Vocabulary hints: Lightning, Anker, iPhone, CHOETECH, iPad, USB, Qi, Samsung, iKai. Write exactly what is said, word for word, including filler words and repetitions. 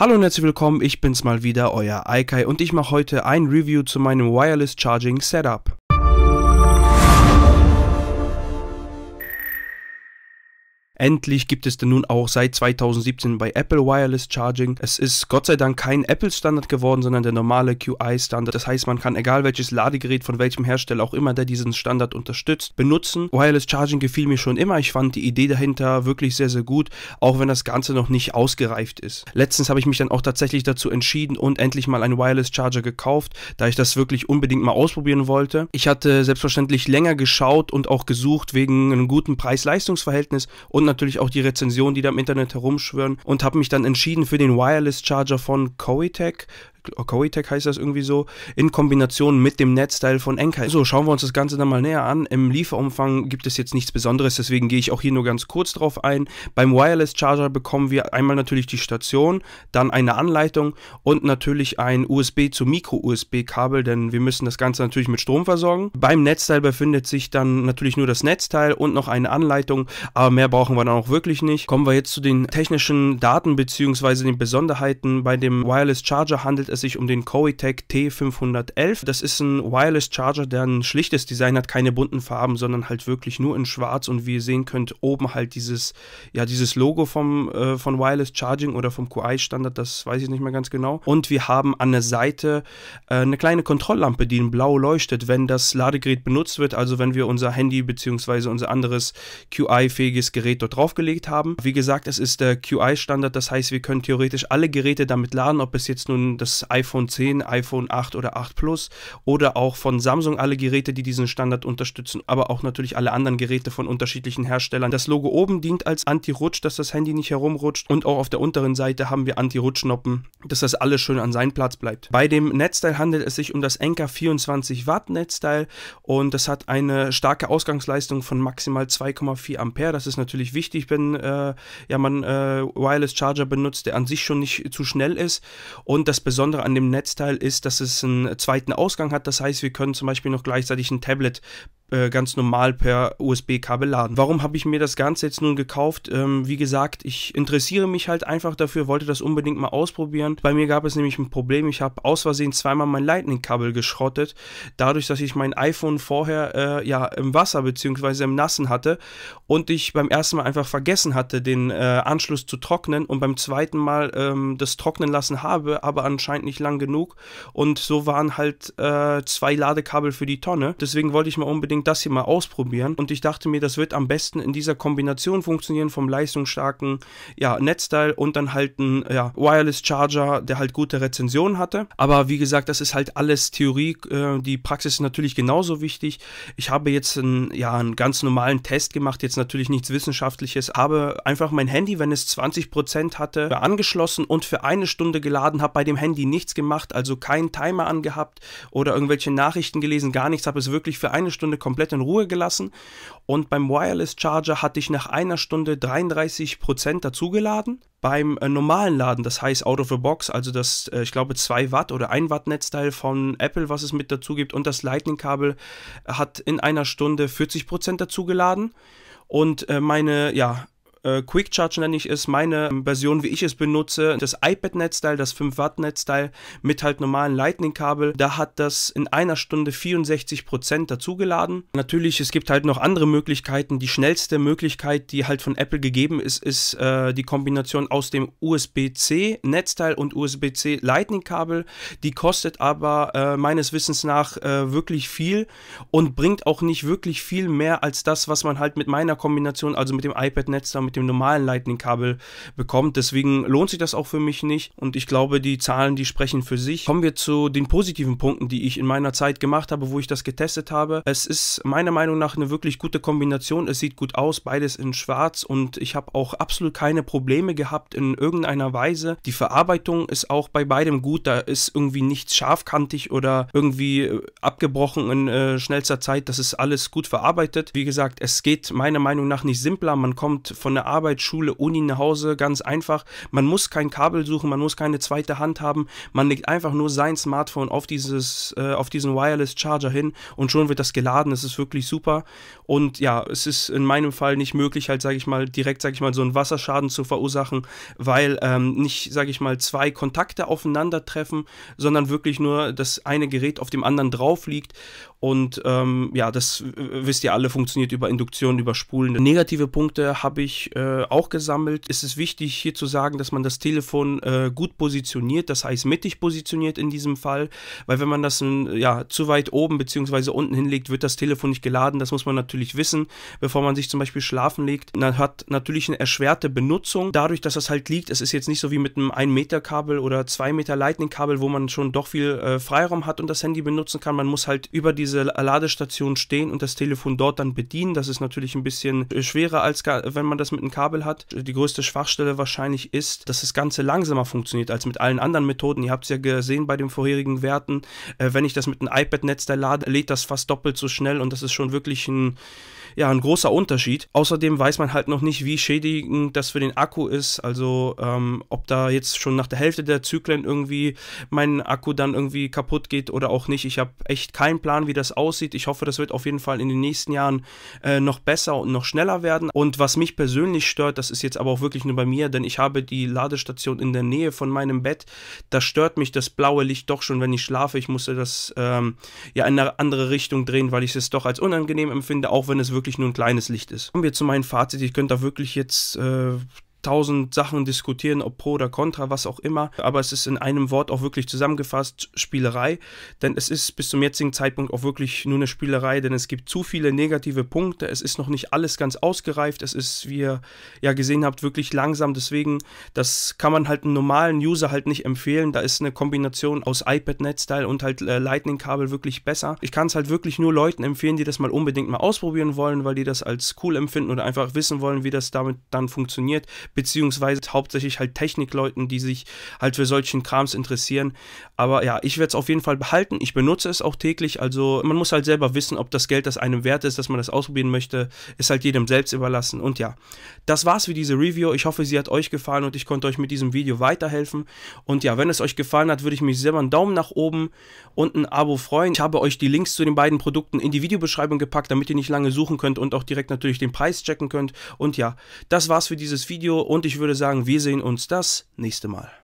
Hallo und herzlich willkommen, ich bin's mal wieder, euer iKai, und ich mache heute ein Review zu meinem Wireless Charging Setup. Endlich gibt es denn nun auch seit zweitausendsiebzehn bei Apple Wireless Charging. Es ist Gott sei Dank kein Apple-Standard geworden, sondern der normale Qi-Standard. Das heißt, man kann egal welches Ladegerät von welchem Hersteller auch immer, der diesen Standard unterstützt, benutzen. Wireless Charging gefiel mir schon immer. Ich fand die Idee dahinter wirklich sehr, sehr gut, auch wenn das Ganze noch nicht ausgereift ist. Letztens habe ich mich dann auch tatsächlich dazu entschieden und endlich mal einen Wireless Charger gekauft, da ich das wirklich unbedingt mal ausprobieren wollte. Ich hatte selbstverständlich länger geschaut und auch gesucht wegen einem guten Preis-Leistungs-Verhältnis und natürlich auch die Rezensionen, die da im Internet herumschwirren, und habe mich dann entschieden für den Wireless Charger von CHOETECH. CHOETECH heißt das irgendwie so, in Kombination mit dem Netzteil von Anker. So, schauen wir uns das Ganze dann mal näher an. Im Lieferumfang gibt es jetzt nichts Besonderes, deswegen gehe ich auch hier nur ganz kurz drauf ein. Beim Wireless Charger bekommen wir einmal natürlich die Station, dann eine Anleitung und natürlich ein U S B zu Micro-U S B-Kabel, denn wir müssen das Ganze natürlich mit Strom versorgen. Beim Netzteil befindet sich dann natürlich nur das Netzteil und noch eine Anleitung, aber mehr brauchen wir dann auch wirklich nicht. Kommen wir jetzt zu den technischen Daten bzw. den Besonderheiten. Bei dem Wireless Charger handelt es sich um den CHOETECH T fünfhundertelf. Das ist ein Wireless Charger, der ein schlichtes Design hat, keine bunten Farben, sondern halt wirklich nur in schwarz, und wie ihr sehen könnt, oben halt dieses, ja, dieses Logo vom, äh, von Wireless Charging oder vom Qi-Standard, das weiß ich nicht mehr ganz genau. Und wir haben an der Seite äh, eine kleine Kontrolllampe, die in blau leuchtet, wenn das Ladegerät benutzt wird, also wenn wir unser Handy bzw. unser anderes Qi-fähiges Gerät dort draufgelegt haben. Wie gesagt, es ist der Qi-Standard, das heißt, wir können theoretisch alle Geräte damit laden, ob es jetzt nun das iPhone zehn, iPhone acht oder acht Plus oder auch von Samsung alle Geräte, die diesen Standard unterstützen, aber auch natürlich alle anderen Geräte von unterschiedlichen Herstellern. Das Logo oben dient als Anti-Rutsch, dass das Handy nicht herumrutscht, und auch auf der unteren Seite haben wir Anti-Rutschnoppen, dass das alles schön an seinem Platz bleibt. Bei dem Netzteil handelt es sich um das Anker vierundzwanzig Watt Netzteil, und das hat eine starke Ausgangsleistung von maximal zwei Komma vier Ampere. Das ist natürlich wichtig, wenn äh, ja, man äh, Wireless Charger benutzt, der an sich schon nicht zu schnell ist, und das Besondere an dem Netzteil ist, dass es einen zweiten Ausgang hat. Das heißt, wir können zum Beispiel noch gleichzeitig ein Tablet äh, ganz normal per U S B-Kabel laden. Warum habe ich mir das Ganze jetzt nun gekauft? Ähm, wie gesagt, ich interessiere mich halt einfach dafür, wollte das unbedingt mal ausprobieren. Bei mir gab es nämlich ein Problem. Ich habe aus Versehen zweimal mein Lightning-Kabel geschrottet, dadurch, dass ich mein iPhone vorher äh, ja, im Wasser bzw. im Nassen hatte und ich beim ersten Mal einfach vergessen hatte, den äh, Anschluss zu trocknen, und beim zweiten Mal ähm, das trocknen lassen habe, aber anscheinend nicht lang genug, und so waren halt äh, zwei Ladekabel für die Tonne. Deswegen wollte ich mal unbedingt das hier mal ausprobieren, und ich dachte mir, das wird am besten in dieser Kombination funktionieren vom leistungsstarken, ja, Netzteil und dann halt ein, ja, Wireless Charger, der halt gute Rezensionen hatte. Aber wie gesagt, das ist halt alles Theorie, äh, die Praxis ist natürlich genauso wichtig. Ich habe jetzt einen, ja, einen ganz normalen Test gemacht, jetzt natürlich nichts Wissenschaftliches, aber einfach mein Handy, wenn es zwanzig Prozent hatte, angeschlossen und für eine Stunde geladen, habe bei dem Handy nichts gemacht, also keinen Timer angehabt oder irgendwelche Nachrichten gelesen, gar nichts, habe es wirklich für eine Stunde komplett in Ruhe gelassen, und beim Wireless Charger hatte ich nach einer Stunde dreiunddreißig Prozent dazugeladen. Beim äh, normalen Laden, das heißt out of the box, also das, äh, ich glaube, zwei Watt oder ein Watt Netzteil von Apple, was es mit dazu gibt, und das Lightning-Kabel hat in einer Stunde vierzig Prozent dazugeladen, und äh, meine, ja, Quick Charge nenne ich es, meine Version, wie ich es benutze, das iPad-Netzteil, das fünf Watt Netzteil mit halt normalen Lightning-Kabel, da hat das in einer Stunde vierundsechzig Prozent dazugeladen. Natürlich, es gibt halt noch andere Möglichkeiten. Die schnellste Möglichkeit, die halt von Apple gegeben ist, ist äh, die Kombination aus dem U S B C Netzteil und U S B C Lightning-Kabel. Die kostet aber äh, meines Wissens nach äh, wirklich viel und bringt auch nicht wirklich viel mehr als das, was man halt mit meiner Kombination, also mit dem iPad-Netzteil, mit dem normalen Lightning-Kabel bekommt. Deswegen lohnt sich das auch für mich nicht, und ich glaube, die Zahlen, die sprechen für sich. Kommen wir zu den positiven Punkten, die ich in meiner Zeit gemacht habe, wo ich das getestet habe. Es ist meiner Meinung nach eine wirklich gute Kombination. Es sieht gut aus, beides in schwarz, und ich habe auch absolut keine Probleme gehabt in irgendeiner Weise. Die Verarbeitung ist auch bei beidem gut, da ist irgendwie nichts scharfkantig oder irgendwie abgebrochen in äh, schnellster Zeit. Das ist alles gut verarbeitet. Wie gesagt, es geht meiner Meinung nach nicht simpler. Man kommt von der Arbeit, Schule, Uni, nach Hause, ganz einfach. Man muss kein Kabel suchen, man muss keine zweite Hand haben. Man legt einfach nur sein Smartphone auf, dieses, äh, auf diesen Wireless Charger hin und schon wird das geladen. Es ist wirklich super. Und ja, es ist in meinem Fall nicht möglich, halt, sage ich mal, direkt, sage ich mal, so einen Wasserschaden zu verursachen, weil ähm, nicht, sage ich mal, zwei Kontakte aufeinandertreffen, sondern wirklich nur das eine Gerät auf dem anderen drauf liegt. Und ähm, ja, das wisst ihr alle, funktioniert über Induktion, über Spulen. Negative Punkte habe ich äh, auch gesammelt. Es ist wichtig hier zu sagen, dass man das Telefon äh, gut positioniert, das heißt mittig positioniert in diesem Fall, weil wenn man das in, ja, zu weit oben bzw. unten hinlegt, wird das Telefon nicht geladen. Das muss man natürlich wissen, bevor man sich zum Beispiel schlafen legt. Man hat natürlich eine erschwerte Benutzung, dadurch, dass das halt liegt. Es ist jetzt nicht so wie mit einem ein Meter Kabel oder zwei Meter Lightning Kabel, wo man schon doch viel äh, Freiraum hat und das Handy benutzen kann. Man muss halt über die diese Ladestation stehen und das Telefon dort dann bedienen. Das ist natürlich ein bisschen schwerer, als wenn man das mit einem Kabel hat. Die größte Schwachstelle wahrscheinlich ist, dass das Ganze langsamer funktioniert als mit allen anderen Methoden. Ihr habt es ja gesehen bei den vorherigen Werten. Äh, wenn ich das mit einem iPad-Netz da lade, lädt das fast doppelt so schnell und das ist schon wirklich ein, ja, ein großer Unterschied. Außerdem weiß man halt noch nicht, wie schädigend das für den Akku ist. Also ähm, ob da jetzt schon nach der Hälfte der Zyklen irgendwie mein Akku dann irgendwie kaputt geht oder auch nicht. Ich habe echt keinen Plan, wie das aussieht. Ich hoffe, das wird auf jeden Fall in den nächsten Jahren äh, noch besser und noch schneller werden. Und was mich persönlich stört, das ist jetzt aber auch wirklich nur bei mir, denn ich habe die Ladestation in der Nähe von meinem Bett. Da stört mich das blaue Licht doch schon, wenn ich schlafe. Ich musste das ähm, ja in eine andere Richtung drehen, weil ich es doch als unangenehm empfinde, auch wenn es wirklich nur ein kleines Licht ist. Kommen wir zu meinem Fazit. Ich könnte da wirklich jetzt äh, tausend Sachen diskutieren, ob pro oder contra, was auch immer, aber es ist in einem Wort auch wirklich zusammengefasst, Spielerei, denn es ist bis zum jetzigen Zeitpunkt auch wirklich nur eine Spielerei, denn es gibt zu viele negative Punkte, es ist noch nicht alles ganz ausgereift, es ist, wie ihr ja gesehen habt, wirklich langsam, deswegen, das kann man halt einem normalen User halt nicht empfehlen, da ist eine Kombination aus iPad-Netzteil und halt äh, Lightning-Kabel wirklich besser. Ich kann es halt wirklich nur Leuten empfehlen, die das mal unbedingt mal ausprobieren wollen, weil die das als cool empfinden oder einfach wissen wollen, wie das damit dann funktioniert, beziehungsweise hauptsächlich halt Technikleuten, die sich halt für solchen Krams interessieren. Aber ja, ich werde es auf jeden Fall behalten. Ich benutze es auch täglich. Also man muss halt selber wissen, ob das Geld das einem wert ist, dass man das ausprobieren möchte. Ist halt jedem selbst überlassen. Und ja, das war's für diese Review. Ich hoffe, sie hat euch gefallen und ich konnte euch mit diesem Video weiterhelfen. Und ja, wenn es euch gefallen hat, würde ich mich selber einen Daumen nach oben und ein Abo freuen. Ich habe euch die Links zu den beiden Produkten in die Videobeschreibung gepackt, damit ihr nicht lange suchen könnt und auch direkt natürlich den Preis checken könnt. Und ja, das war's für dieses Video. Und ich würde sagen, wir sehen uns das nächste Mal.